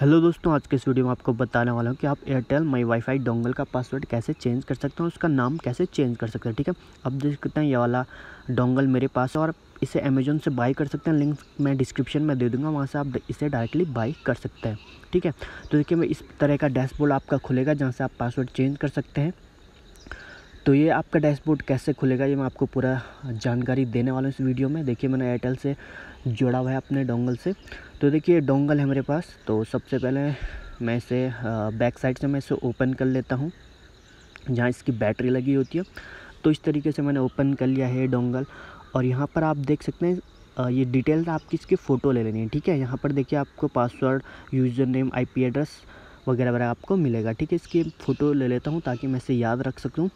Hello दोस्तों, आज के इस वीडियो में आपको बताने वाला हूँ कि आप एयरटेल माई वाईफाई डोंगल का पासवर्ड कैसे चेंज कर सकते हैं, उसका नाम कैसे चेंज कर सकते हैं। ठीक है, अब देखते हैं ये वाला डोंगल मेरे पास है और इसे अमेजोन से बाई कर सकते हैं। लिंक मैं डिस्क्रिप्शन में दे दूंगा, वहाँ से आप इसे डायरेक्टली बाई कर सकते हैं। ठीक है, तो देखिए मैं इस तरह का डैशबोर्ड आपका खुलेगा जहाँ से आप पासवर्ड चेंज कर सकते हैं। तो ये आपका डैशबोर्ड कैसे खुलेगा ये मैं आपको पूरा जानकारी देने वाला हूँ इस वीडियो में। देखिए मैंने एयरटेल से जोड़ा हुआ है अपने डोंगल से। तो देखिए डोंगल है मेरे पास, तो सबसे पहले मैं इसे बैक साइड से मैं इसे ओपन कर लेता हूँ जहाँ इसकी बैटरी लगी होती है। तो इस तरीके से मैंने ओपन कर लिया है डोंगल और यहाँ पर आप देख सकते हैं ये डिटेल्स आपकी इसकी फ़ोटो ले लेनी है। ठीक है, यहाँ पर देखिए आपको password, user name, IP address वगैरह वगैरह आपको मिलेगा। ठीक है, इसकी फ़ोटो ले लेता हूँ ताकि मैं इसे याद रख सकूँ।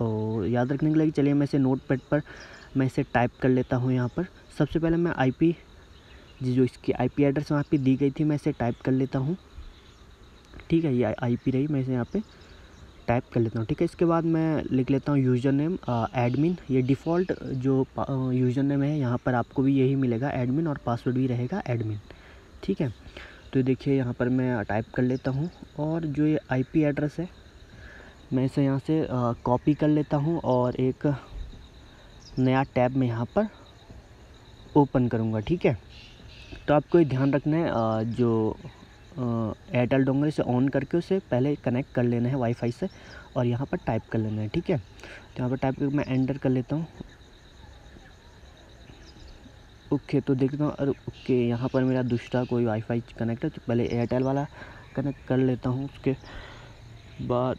और याद रखने के लिए चलिए मैं इसे नोटपैड पर मैं इसे टाइप कर लेता हूँ। यहाँ पर सबसे पहले मैं जो इसकी IP एड्रेस वहाँ पे दी गई थी मैं इसे टाइप कर लेता हूँ। ठीक है, ये IP रही, मैं इसे यहाँ पे टाइप कर लेता हूँ। ठीक है, इसके बाद मैं लिख लेता हूँ यूज़र नेम एडमिन। ये डिफ़ॉल्ट जो यूज़र नेम है यहाँ पर आपको भी यही मिलेगा एडमिन, और पासवर्ड भी रहेगा एडमिन। ठीक है, तो देखिए यहाँ पर मैं टाइप कर लेता हूँ और जो ये IP एड्रेस है मैं इसे यहाँ से कॉपी कर लेता हूँ और एक नया टैब में यहाँ पर ओपन करूँगा। ठीक है, तो आपको ये ध्यान रखना है जो एयरटेल डोंगल से ऑन करके उसे पहले कनेक्ट कर लेना है वाईफाई से और यहाँ पर टाइप कर लेना है। ठीक है, तो यहाँ पर टाइप करके मैं एंटर कर लेता हूँ। ओके, तो देखता हूँ। अरे ओके, यहाँ पर मेरा दूसरा कोई वाईफाई कनेक्ट है, तो पहले एयरटेल वाला कनेक्ट कर लेता हूँ। उसके बाद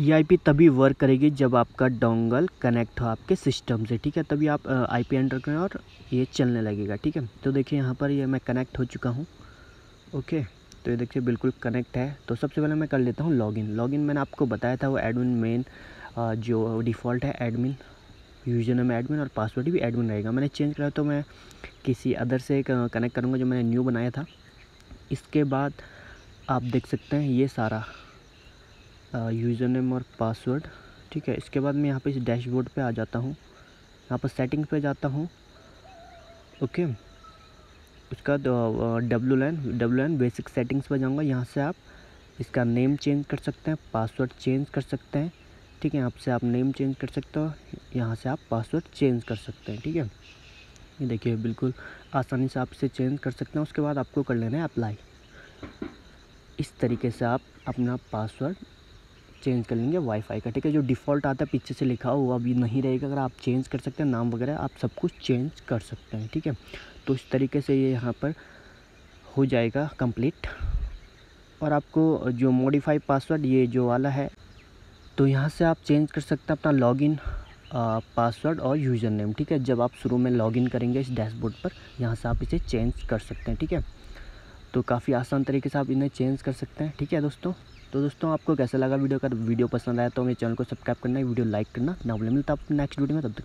ये IP तभी वर्क करेगी जब आपका डोंगल कनेक्ट हो आपके सिस्टम से। ठीक है, तभी आप IP एंटर करें और ये चलने लगेगा। ठीक है, तो देखिए यहाँ पर ये मैं कनेक्ट हो चुका हूँ। ओके, तो ये देखिए बिल्कुल कनेक्ट है। तो सबसे पहले मैं कर लेता हूँ लॉगिन। मैंने आपको बताया था वो एडमिन मेन जो डिफ़ॉल्ट है एडमिन, यूजर नेम एडमिन और पासवर्ड भी एडमिन रहेगा। मैंने चेंज कराया तो मैं किसी अदर से कनेक्ट करूँगा जो मैंने न्यू बनाया था। इसके बाद आप देख सकते हैं ये सारा यूज़र नेम और पासवर्ड। ठीक है, इसके बाद मैं यहाँ पे इस डैशबोर्ड पे आ जाता हूँ, यहाँ पर सेटिंग्स पे जाता हूँ। ओके, उसका डब्ल्यू लाइन बेसिक सेटिंग्स पे जाऊँगा। यहाँ से आप इसका नेम चेंज कर सकते हैं, पासवर्ड चेंज कर सकते हैं। ठीक है, यहाँ से आप नेम चेंज कर सकते हो, यहाँ से आप पासवर्ड चेंज कर सकते हैं। ठीक है, ये देखिए बिल्कुल आसानी से आप इसे चेंज कर सकते हैं। उसके बाद आपको कर लेना है अप्लाई। इस तरीके से आप अपना पासवर्ड चेंज कर लेंगे वाईफाई का। ठीक है, जो डिफ़ॉल्ट आता है पीछे से लिखा हुआ अभी नहीं रहेगा, अगर आप चेंज कर सकते हैं नाम वगैरह, आप सब कुछ चेंज कर सकते हैं। ठीक है, तो इस तरीके से ये यहाँ पर हो जाएगा कंप्लीट। और आपको जो मॉडिफाई पासवर्ड ये जो वाला है, तो यहाँ से आप चेंज कर सकते हैं अपना लॉगिन, पासवर्ड और यूज़र नेम। ठीक है, जब आप शुरू में लॉगिन करेंगे इस डैशबोर्ड पर, यहाँ से आप इसे चेंज कर सकते हैं। ठीक है, तो काफ़ी आसान तरीके से आप इन्हें चेंज कर सकते हैं। ठीक है दोस्तों, तो दोस्तों आपको कैसा लगा वीडियो? अगर वीडियो पसंद आया तो मेरे चैनल को सब्सक्राइब करना, वीडियो लाइक करना ना भूलें। मिलता है नेक्स्ट वीडियो में, तब तक